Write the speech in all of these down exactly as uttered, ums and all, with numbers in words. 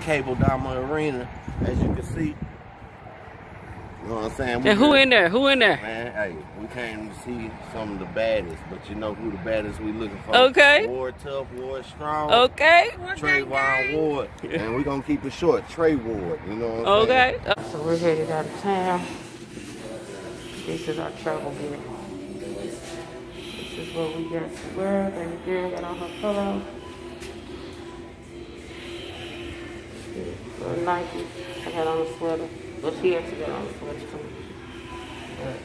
Cable Dama Arena, as you can see. You know what I'm saying? We and who in there? Who in there? Man, hey, we came to see some of the baddest, but you know who the baddest we looking for. Okay. Ward Tough, Ward Strong. Okay. Trey Ward Ward. And we're going to keep it short. Trey Ward. You know what I'm okay. saying? Okay. So we're headed out of town. This is our travel gear. This is what we got to wear. Baby girl got on her pillow. Little Nike. I got on a sweater. Well, she actually got on a sweater too. But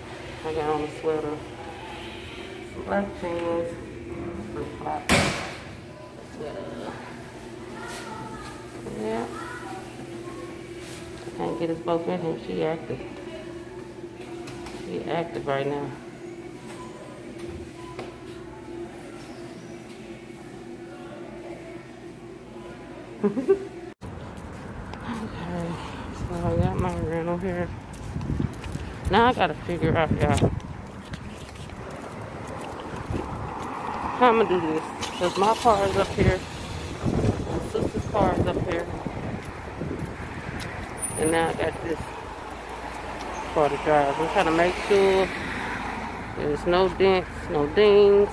I got on a sweater. Some black jeans. Some flip-flops. Yeah. I can't get us both in here. She active. She active right now. Okay, so I got my rental here. Now I gotta figure out, y'all, how I'm gonna do this. Cause my car is up here, my sister's car is up here, and now I got this for the drive. I'm trying to make sure there's no dents, no dings.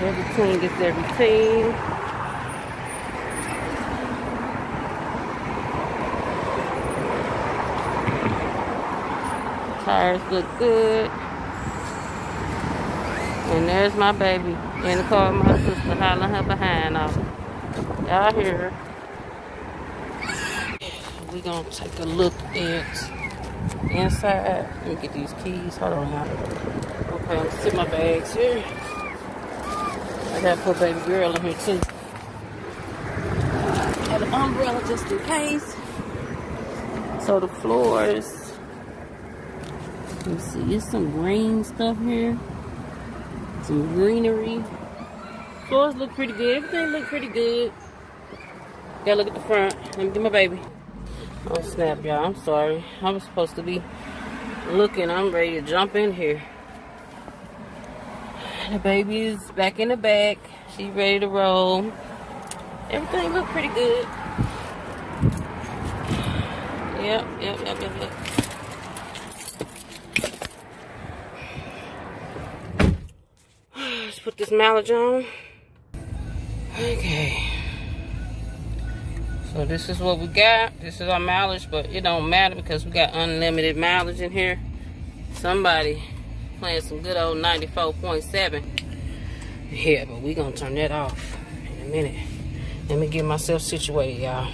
Every team gets every team. Tires look good. And there's my baby in the car with my sister, hollering her behind off. Y'all hear her. We're gonna take a look at inside. Let me get these keys. Hold on now. Okay, I'm gonna sit my bags here. I gotta put baby girl in here too. I had an umbrella just in case. So the floors, let me see, there's some green stuff here. Some greenery. Floors look pretty good. Everything look pretty good. Gotta look at the front. Let me get my baby. Oh snap, y'all, I'm sorry. I was supposed to be looking. I'm ready to jump in here. The baby's back in the back. She's ready to roll. Everything looked pretty good. Yep, yep, yep, yep, yep. Let's put this mileage on. Okay. So this is what we got. This is our mileage, but it don't matter because we got unlimited mileage in here. Somebody playing some good old ninety-four point seven. Yeah, but we gonna turn that off in a minute. Let me get myself situated, y'all.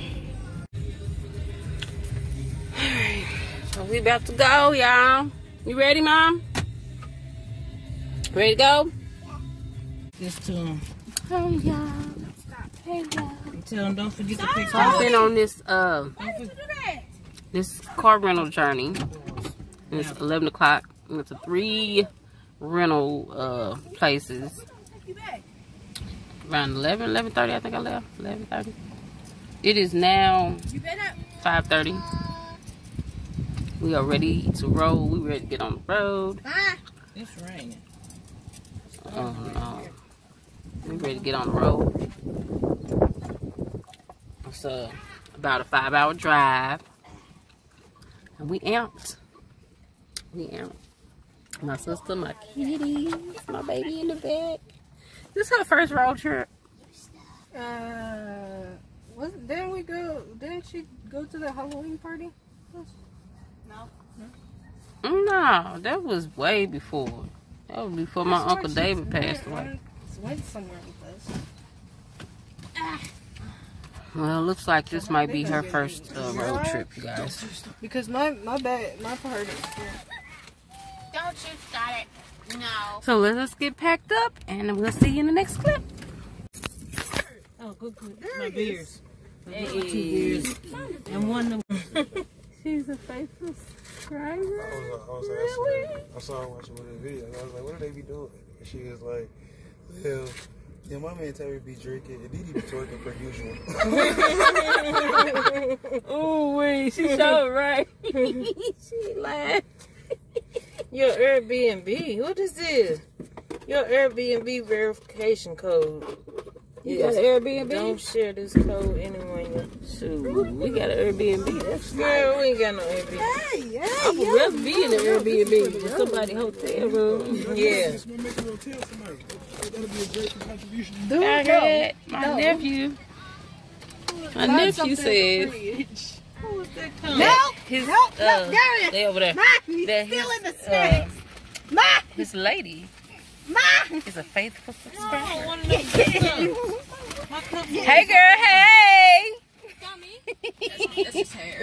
Alright, so we about to go, y'all. You ready, Mom? Ready to go? This to them. Hey, y'all. Hey, y'all. Tell them don't forget Stop. to pick I've been on this, uh, Why did you do that? This car rental journey. And it's eleven o'clock. We went to three rental uh, places. Around eleven, eleven thirty, I think I left. eleven thirty. It is now five thirty. We are ready to roll. We ready to get on the road. It's raining. Oh, no. We ready to get on the road. It's uh, about a five-hour drive. And we amped. We amped. My sister, my kitties, my baby in the back. This is her first road trip. Uh, wasn't didn't we go? Didn't she go to the Halloween party? No. No, that was way before. That was before my Uncle David passed away. Went somewhere with us. Well, it looks like this might be her first uh, road trip, you guys. Because my my bad, my part is here. Don't you start it. No. So let us get packed up and we'll see you in the next clip. Oh, good, good. My beers. Hey. Two beers. And one of them. She's a faithful subscriber. I was, I was really? Asking, I saw her watching one of the videos. I was like, what do they be doing? And she was like, well, yeah, my man Terry be drinking and Didi be twerking per usual. Oh, wait. She showed right. She laughed. Your Airbnb, what is this? Your Airbnb verification code. You yes. got an Airbnb? Don't share this code anyone. Shoot, we got an Airbnb. That's Girl, we ain't got no Airbnb. Hey, hey, I would rather yeah, be in an Airbnb than somebody's hotel room. Yeah. Dude, I heard my no. nephew. My Find nephew says. Who was that coming? Nope. His, nope. Uh, nope. There it is. They over there. Mike, he's that still his, in the snacks. Uh, Mike. This lady. Mike. Is a faithful subscriber. No, hey, girl. Hey. Got me. That's, that's his hair.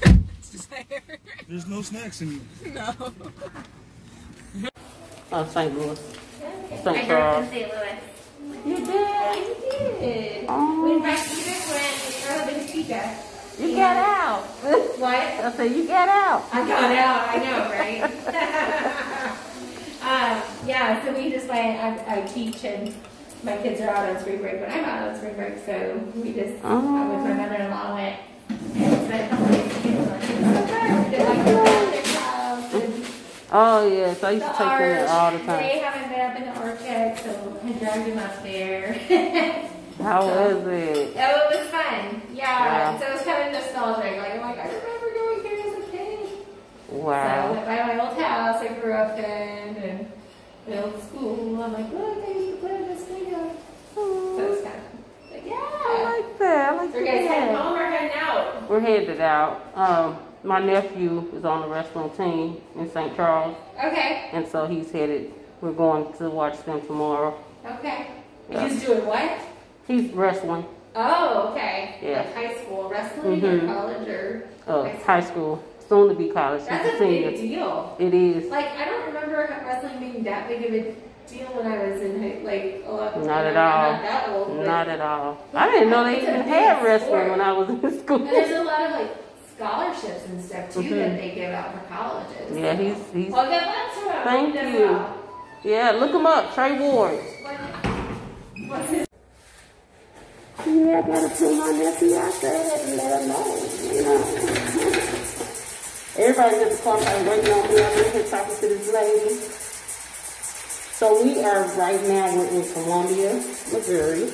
That's his hair. There's no snacks in you. No. Oh, Saint Louis. Saint Charles. Saint Louis. You did. You did. Oh. We practiced when we were in Chica. You got out. What? I said, you got out. I got out. I know, right? um, yeah, so we just went, I, I teach, and my kids are out on spring break, but I'm out on spring break, so we just, oh. I with my mother-in-law went, and spent a couple days together. Oh, yes, I used to take them all the time. They haven't been up in the orchard, so I dragged them up there. How so, was it? Oh, it was fun. Yeah. Wow. So it was kind of nostalgic. Like, I'm like, I remember going here as a kid. Wow. So I went by my old house I grew up in and middle school. I'm like, look, I used to play in this playground. So it was kind of, but yeah. I like that. I like that. We're guys heading home or heading out? We're headed out. Um, my nephew is on the wrestling team in Saint Charles. Okay. And so he's headed. We're going to watch them tomorrow. Okay. Yeah. He's doing what? He's wrestling. Oh, okay. Yeah. Like high school wrestling mm-hmm. or college or uh, high school. High school. Soon to be college. That's a big deal. It is. Like, I don't remember wrestling being that big of a deal when I was in like a lot of Not at all. Not that old. Not at all. I didn't know they even had wrestling when I was in school. And there's a lot of like scholarships and stuff too mm-hmm. that they give out for colleges. Yeah, so. he's he's. Well, good luck to him. Thank That's you. All. Yeah, look him up, Trey Ward. What's his Yeah, I gotta put my nephew out there and let him know, you know. Everybody's at the club, I'm waiting on whoever here talking to this lady. So we are right now, we're in Columbia, Missouri.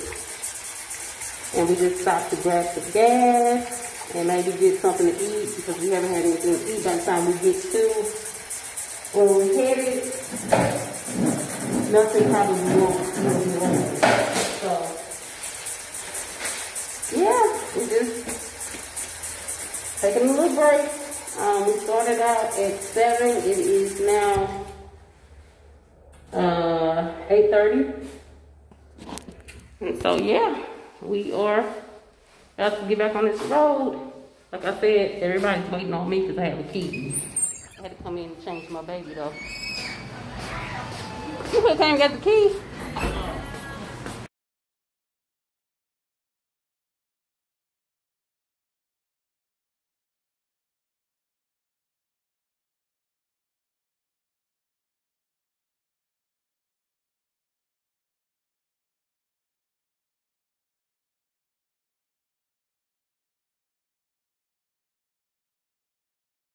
And we just stopped to grab some gas and maybe get something to eat because we haven't had anything to eat by the time we get to where we're headed. Nothing probably won't be wrong. So. Yeah, we just taking a little break. Um, we started out at seven. It is now uh, eight thirty. And so yeah, we are about to get back on this road. Like I said, everybody's waiting on me because I have a key. I had to come in and change my baby though. You could come and get the key.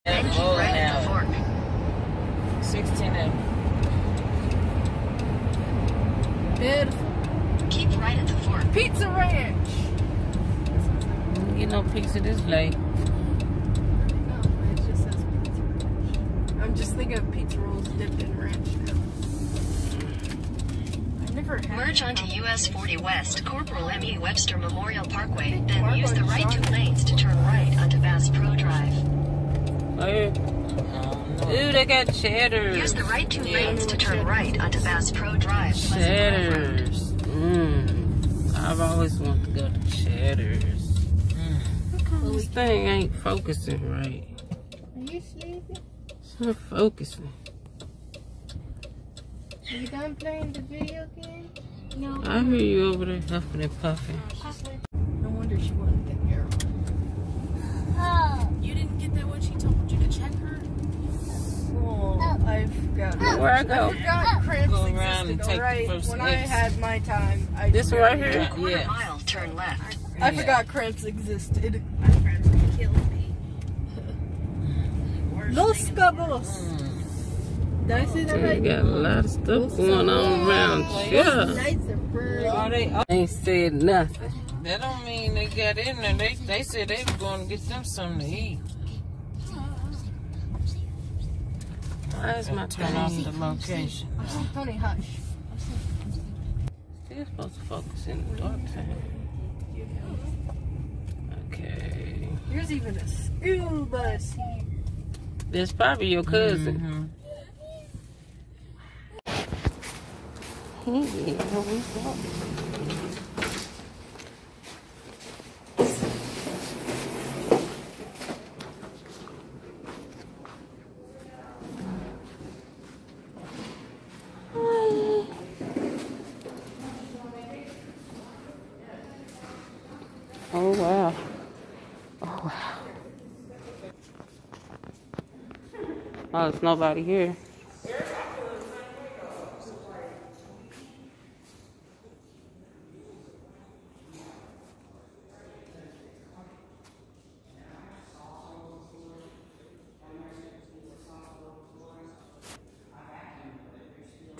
Oh, now. sixteen M. Beautiful. Keep right at the fork. Pizza Ranch. You know pizza this late. No, it just says Pizza Ranch. I'm just thinking of pizza rolls dipped in ranch now. I've never had. Merge onto U S forty West, Corporal M E Webster Memorial Parkway, then Marco use the right two lanes to turn right onto Bass Pro Drive. Ooh, they got cheddars. Use the right two lanes to turn right onto Bass Pro Drive. Cheddars. Mmm. I've always wanted to go to Cheddars. Mm. This thing ain't focusing right. Are you sleeping? It's not focusing. Are you done playing the video game? No. I hear you over there huffing and puffing. No wonder she wanted that arrow. Oh. You didn't get that one she told you to check her? Oh, oh. I forgot. Oh. Where I go? I forgot cramps go around existed, and take right? the first When exit. I had my time, I This one right here? A yeah. mile, turn left. I yeah. forgot cramps existed. My friends are killing me. Los Cabos. Mm. So we got a lot of stuff going on around here. Ain't said nothing. That don't mean they got in there. They, they said they were going to get them something to eat. Why is my turn off the location? I'm so funny, hush. Still supposed to focus in the dark time. Okay. There's even a school bus here. That's probably your cousin. Mm-hmm. Yeah, we got oh wow. Oh wow. Oh, there's nobody here.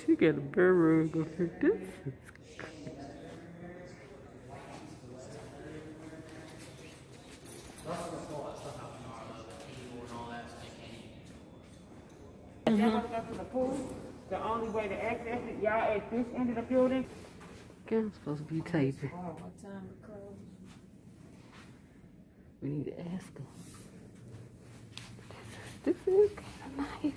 You got a burrow go for this. Y'all want to go to the pool? The only way to access it, y'all at this end of the building. I'm supposed to be taping. What time to close? We need to ask them. This is, this is kind of nice.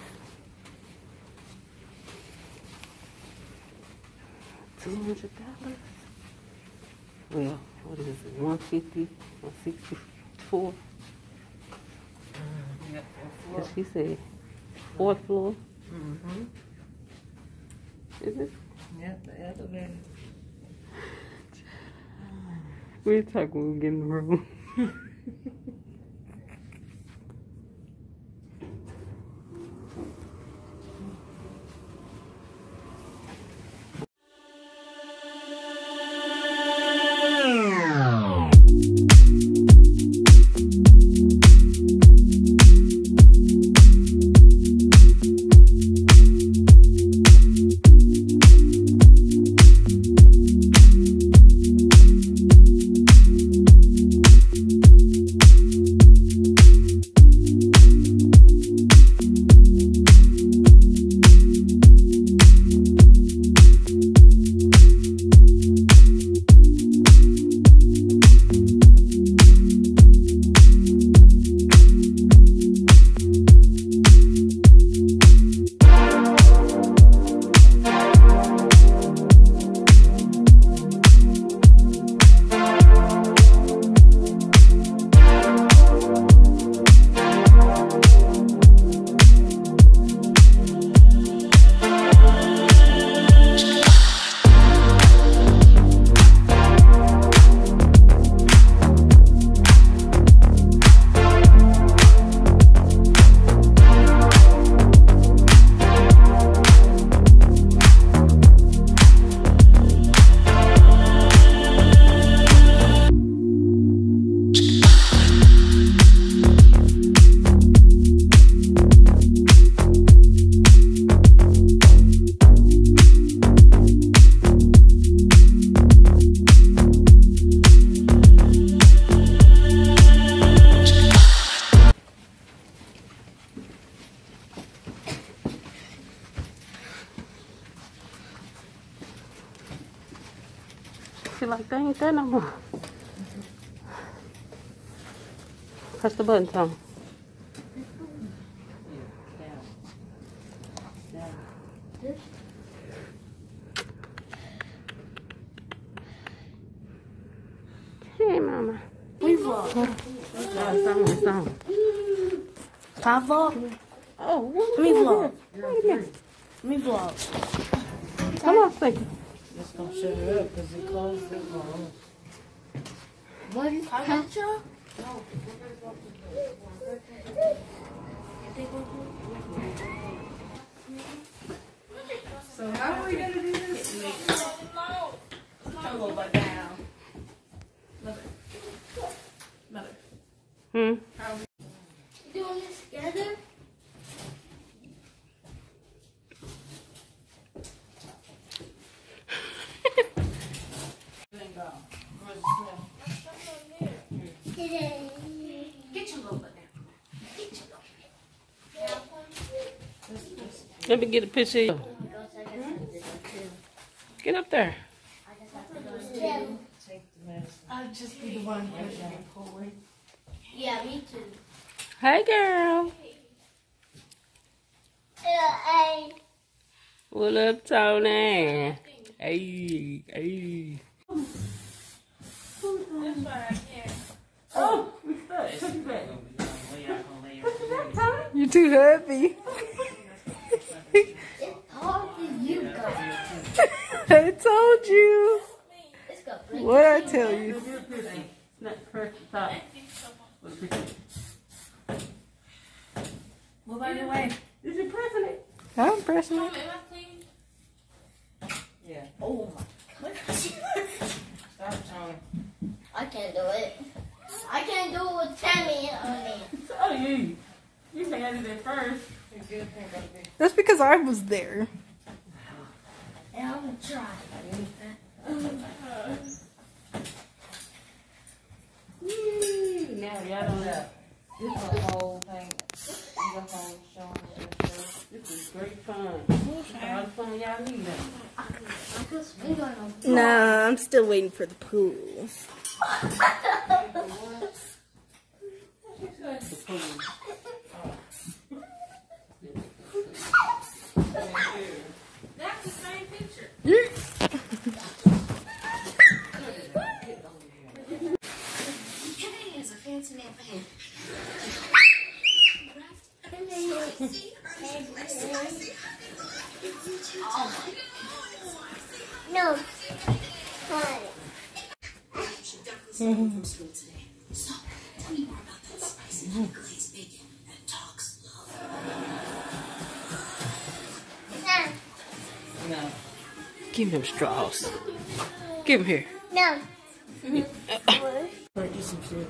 two hundred dollars? Well, what is it? one fifty? one sixty-four? What she said? Fourth floor? Mm-hmm. Is it? Yeah, the elevator. We'll talk when we get in the room. Like they ain't there no more. Press the button, Tom. Hey, Mama. We walk. Pop vlog? Oh, what? Me vlog. Me vlog. Come on, second. It's gonna shut her up because it closed it wrong. What is ketchup? No. So how are we gonna do this? Come over now. Mother. Mother. Hmm? How are we doing this together? Get you a little bit now. Get you a little bit. Let me get a picture of you. Get up there. I'll just be the one pushing. Yeah, me too. Hey, girl. Hey. What up, Tony? Hey, hey. That's why I can't. Oh, what's that? Took it back. What's that, Tony? You're too happy. It's hard for you guys. I told you. What I tell you? Move out of your way. Is it pressing it? I'm pressing it. Yeah. Oh my God. Stop, Tony. I can't do it. I can't do it with Tammy on me. Oh, you. You think I did it first. That's because I was there. And I'm going to try. Now y'all don't know. This is a whole thing. This is a whole show. This is great fun. All the fun y'all need. Nah, I'm still waiting for the pool. The pool. That's the same picture. Hey, is a fancy name for him. No. She got this from school today. So tell me more about that spicy glazed bacon that talks love. No. No. Give him straws. Give him here. No. Mm-hmm. uh, eat some food.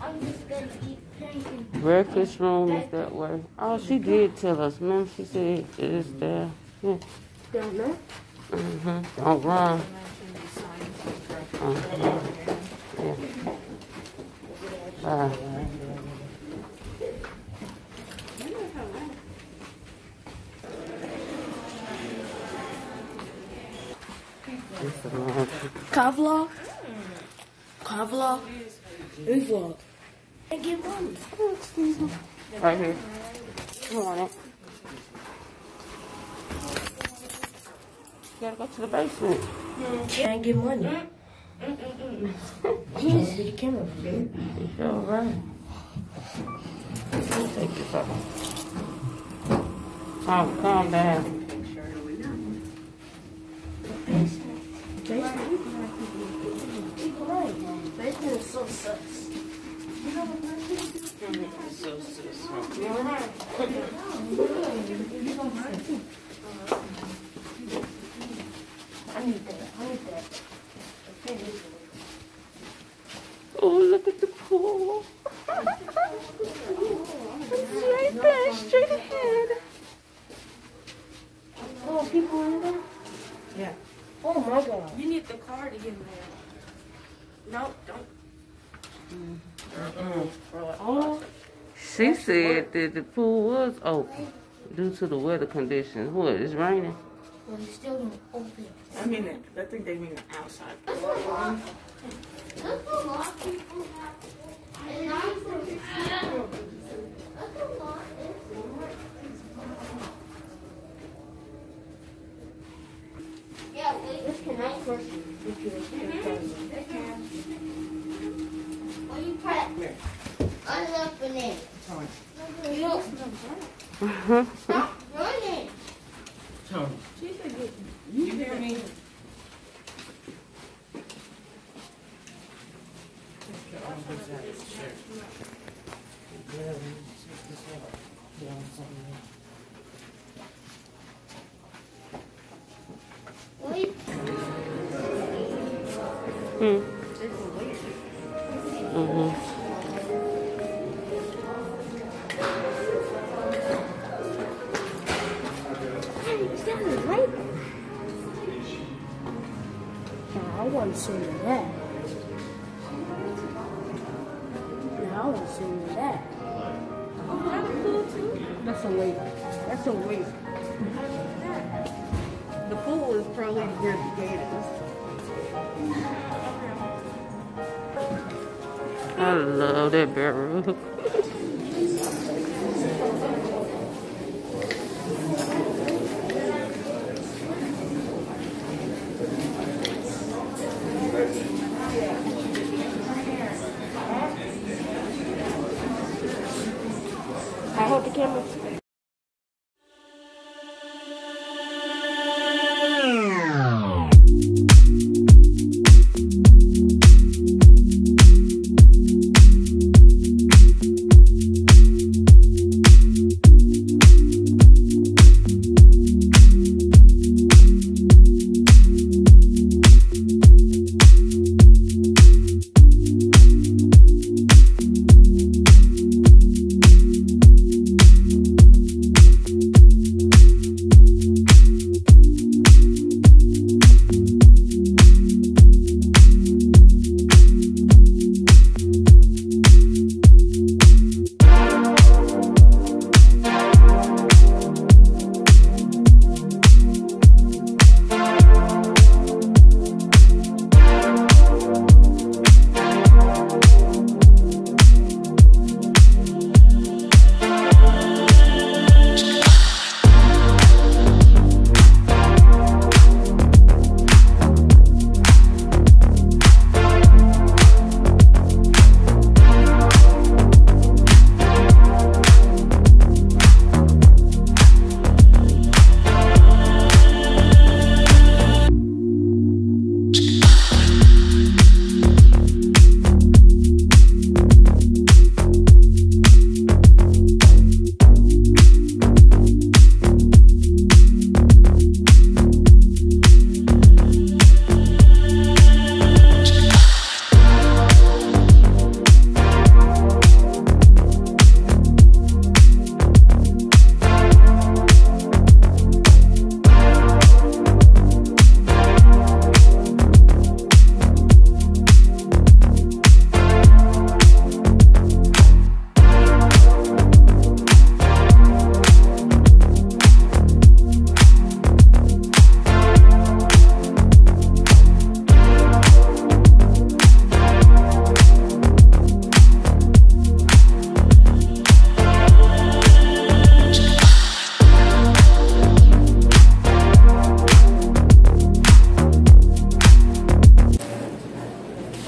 I'm just gonna eat drinking. Breakfast room is that way. Oh, she did tell us, ma'am. She said it is there. Yeah. Don't know. Mm-hmm. Don't run. Mm-hmm. Yeah. Uh, Car vlog? Car vlog? And vlog. I get one. Oh, excuse me. Right here. You want it. You gotta go to the basement. Can I get money? You see the camera. You're all right. I'll take this up. Oh, calm down. So sus. You know what? So sus. I need that. I need that. Oh, look at the pool. It's right there, straight ahead. Oh, people in there? Yeah. Oh my God. You need the car to get in there. No, don't. Oh, she said that the pool was open due to the weather conditions. What? It's raining. Well, it's still open. I mean, I think they mean the outside. Yeah, this can I first. Are you pregnant? Unopen it. Look. Stop running. Tony. You hear me? Wait. Hmm. zoom to that. Now I want to zoom to that. Oh, that was cool too. That's a wave. That's a wave. That? The pool is probably where the gate is. I love that bedroom. I hold the camera.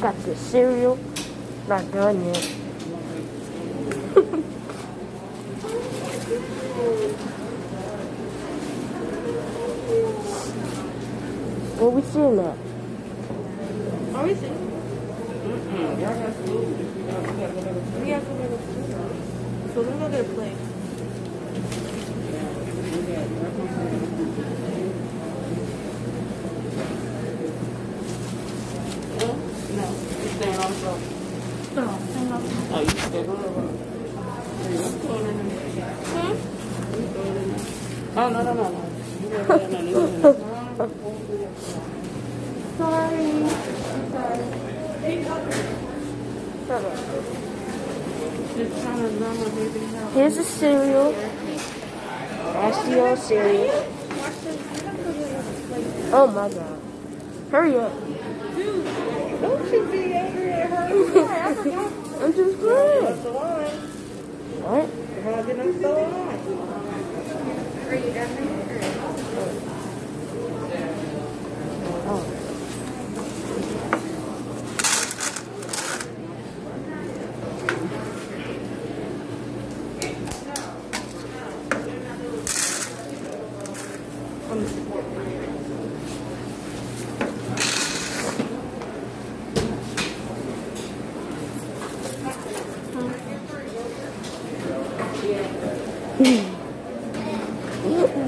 Got the cereal, not done yet. What we seeing at? Are we seeing? Mm-mm. Y'all got food. We got food. So we're gonna get a plate. Oh, no, no, no, no. Sorry. Sorry. Here's the cereal. That's the old cereal. Oh, my God. Hurry up. Dude, don't you be angry at her. I'm just crying. What? Are you done there? Oh.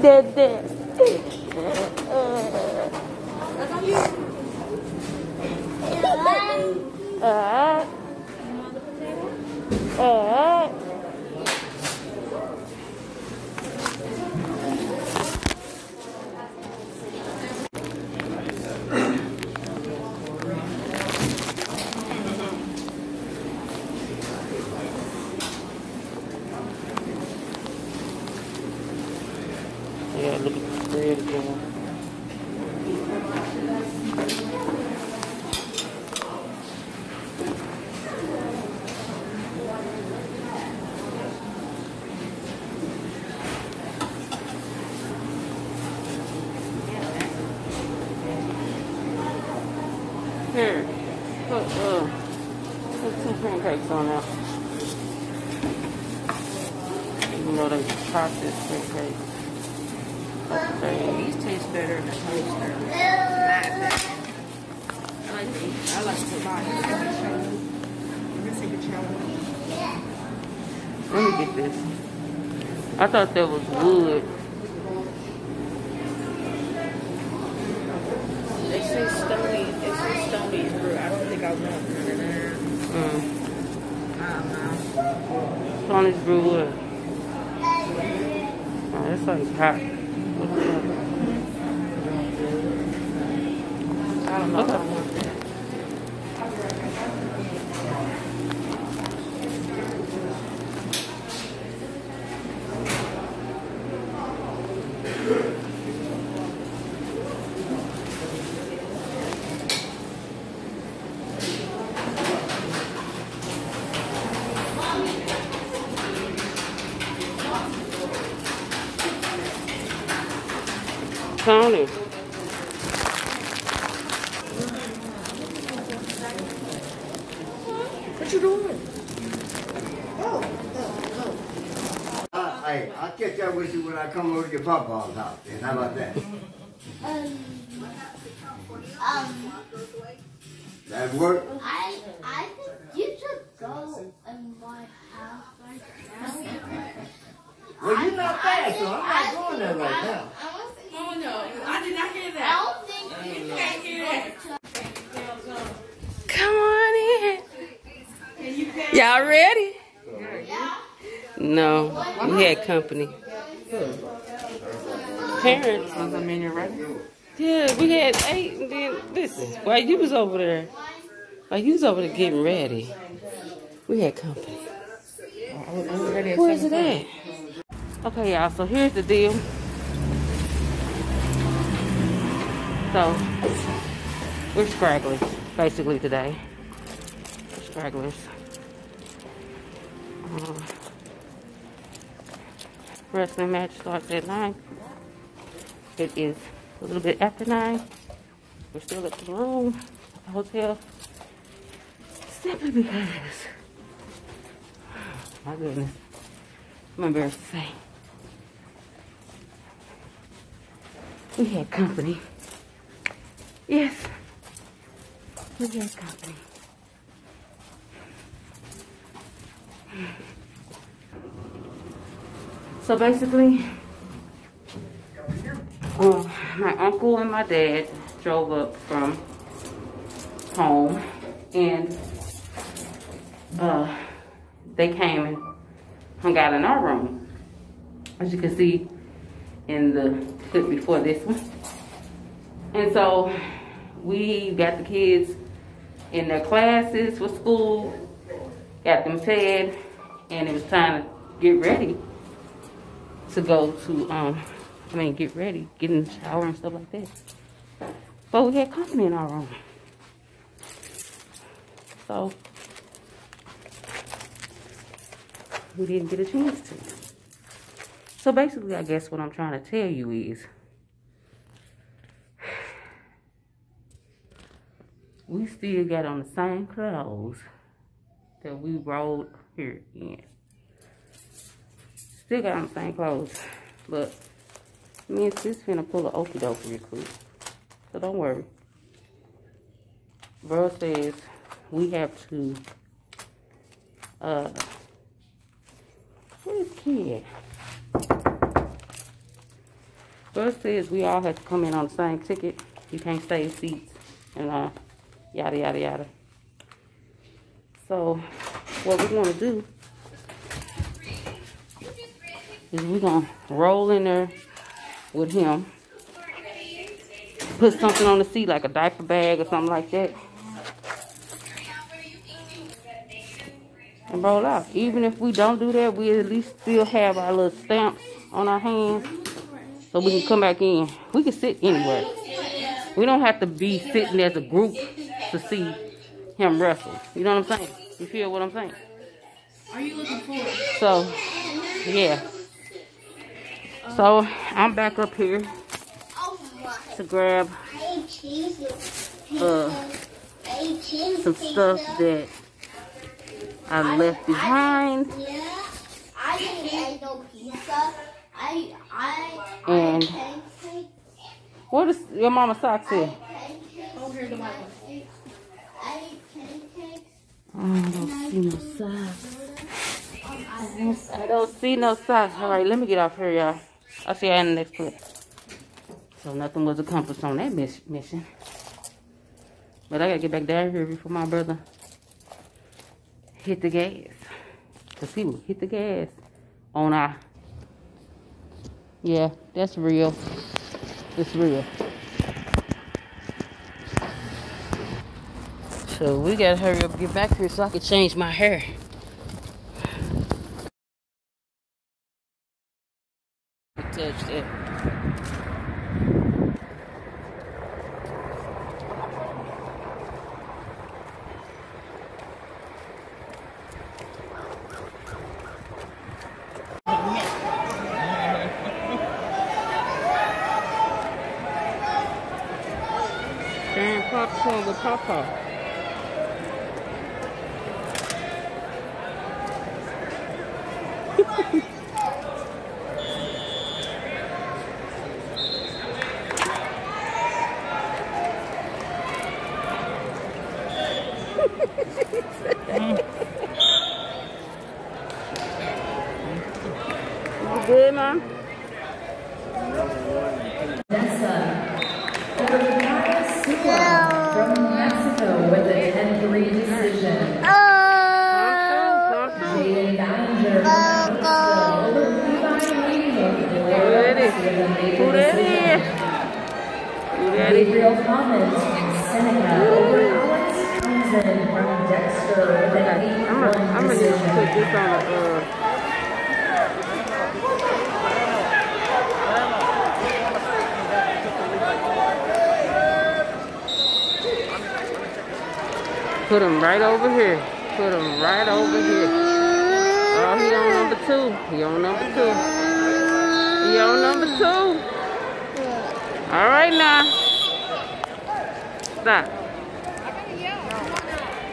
Dead, dead. Alright. Alright. Alright. here. Put, uh, put some cream cakes on that. Even though they processed cream cakes. Okay. These taste better than the toaster. I like to buy it. Let me get this. I thought that was wood. They say stony. They say stony fruit. I don't think I want it. Mm. I don't know. Stony brew wood. Oh, that's like hot. I don't know if I want that. Tony. What you doing? Oh, oh, oh. Hey, I'll catch up with you when I come over to your Papa's house. Then how about that? um, um, that work? I, I think you should go in my house right now. Well, you're not fast, so I'm not going there right now. Oh no, I did not hear that. I don't think I you can't hear that. Come on in. Y'all ready? Yeah. No, we had company. Huh. Parents. Does that mean you're ready? Yeah, we had eight and then this is why you was over there. While you was over there getting ready. We had company. Where is it at? Okay, y'all, so here's the deal. So, we're scragglers, basically, today. We're scragglers. Uh, wrestling match starts at nine. It is a little bit after nine. We're still at the room, at the hotel. Simply because, my goodness, I'm embarrassed to say. We had company. Yes, we got company. So basically, um, my uncle and my dad drove up from home, and uh, they came and hung out in our room. As you can see in the clip before this one. And so we got the kids in their classes for school, got them fed, and it was time to get ready to go to, um, I mean, get ready, get in the shower and stuff like that. But we had company in our room. So we didn't get a chance to. So basically, I guess what I'm trying to tell you is, we still got on the same clothes that we rolled here in. Still got on the same clothes. But me and sis finna pull a okie doke real quick. So don't worry. Bro says we have to, uh, where's kid? Bro says we all have to come in on the same ticket. You can't save seats and all. Uh, Yada, yada, yada. So, what we're going to do is we're going to roll in there with him. Put something on the seat, like a diaper bag or something like that. And roll out. Even if we don't do that, we at least still have our little stamps on our hands. So we can come back in. We can sit anywhere. We don't have to be sitting as a group to see him wrestle. You know what I'm saying? You feel what I'm saying? Are you looking forward? So, yeah. So, I'm back up here to grab uh, some stuff that I left behind. I didn't eat no pizza. I I and what is your mama's socks here? I don't see no socks. I don't see no socks. All right, let me get off here, y'all. I'll see y'all in the next clip. So nothing was accomplished on that mission. But I gotta get back down here before my brother hit the gas. Cause he will hit the gas on our. Yeah, that's real. It's real. So we gotta hurry up and get back here so I can change my hair. Touch it. Sharing popcorn with Papa. Good, Mom. That's uh, Olivia Silva from Mexico with a ten three decision. Jaden Ballinger from Mexico over Levi Williams. Who that is? Who that is? Gabriel Thomas from Seneca over Alex Townsend from Dexter with an eight one decision. I'm going to put this on, uh... Put him right over here. Put him right over here. Oh, he on number two. He on number two. He on number two. All right now. Stop.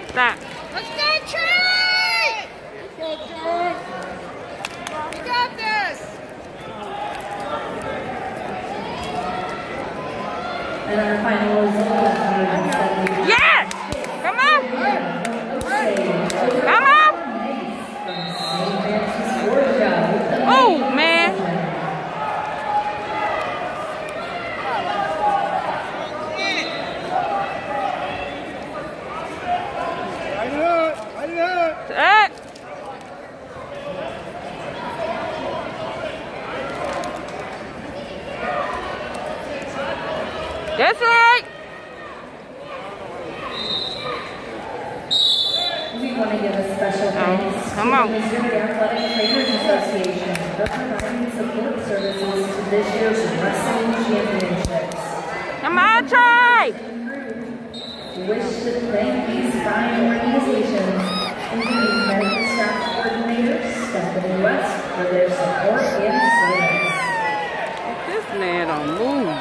Stop. Let's go, Trey! Let's go, Trey! You got this! And our final result. Yeah! Oh, man. I did it. I did it. Ah. That's right. We want to give a special thanks oh, come on. to the Missouri Athletic Trainers Association for providing support services to this year's wrestling championships. Come on, Trey! We wish to thank these fine organizations, including medical staff coordinators, Stephanie West, for their support and service. This man don't move.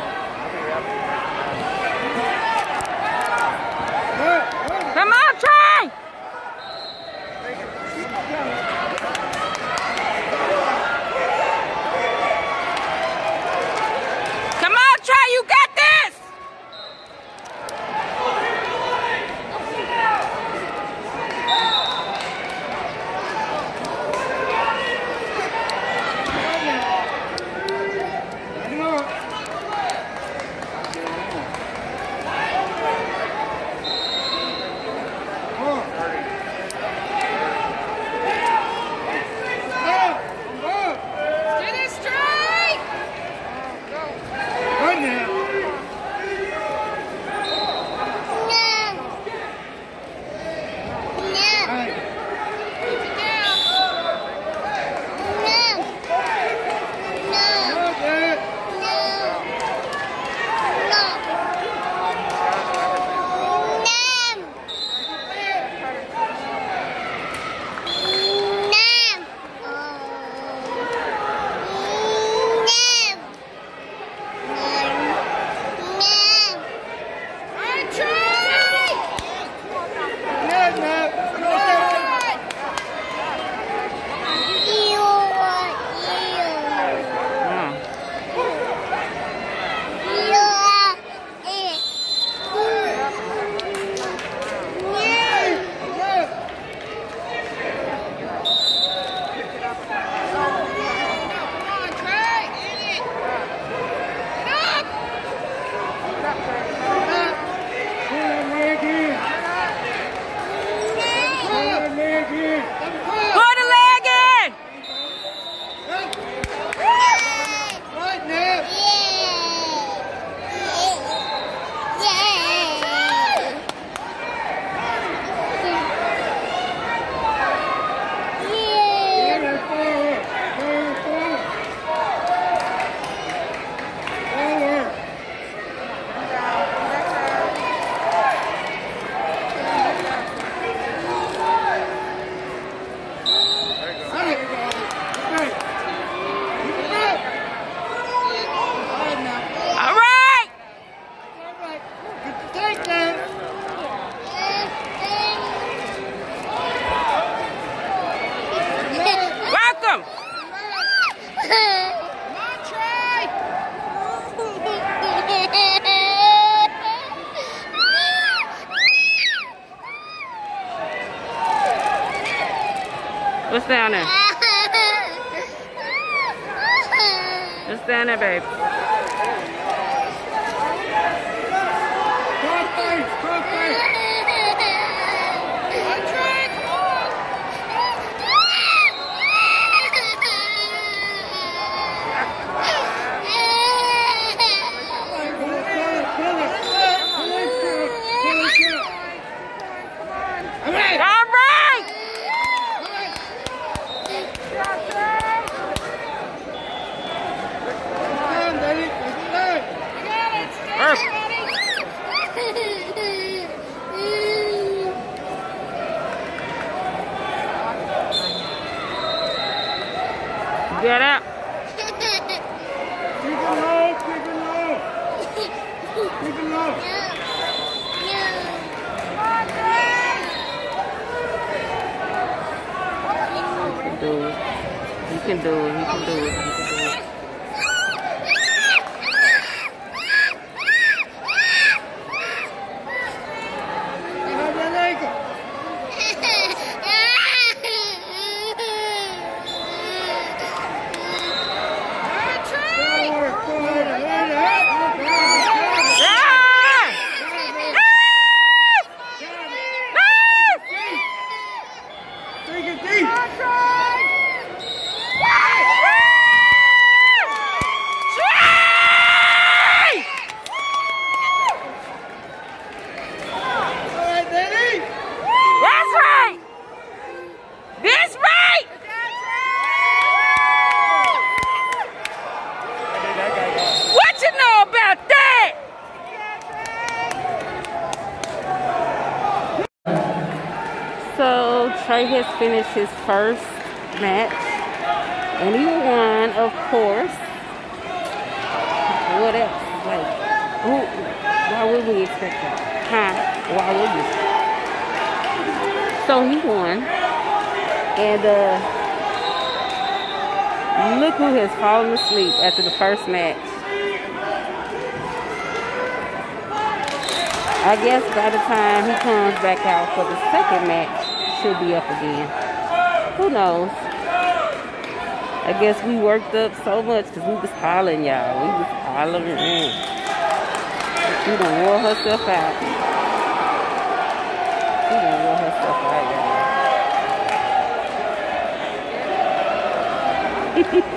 Come on, Trey! What's down there? What's down there, babe? Get out. Keep it low, keep it low. Keep it low. You can do it. You can do it. You can do it. You can do it. Trey has finished his first match, and he won, of course. What else? Like, who, why would we expect that? Huh? Why would we? So he won, and uh, look who has fallen asleep after the first match. I guess by the time he comes back out for the second match, she'll be up again. Who knows? I guess we worked up so much because we was hollering, y'all. We was hollering. She done wore herself out. She done wore herself out, y'all.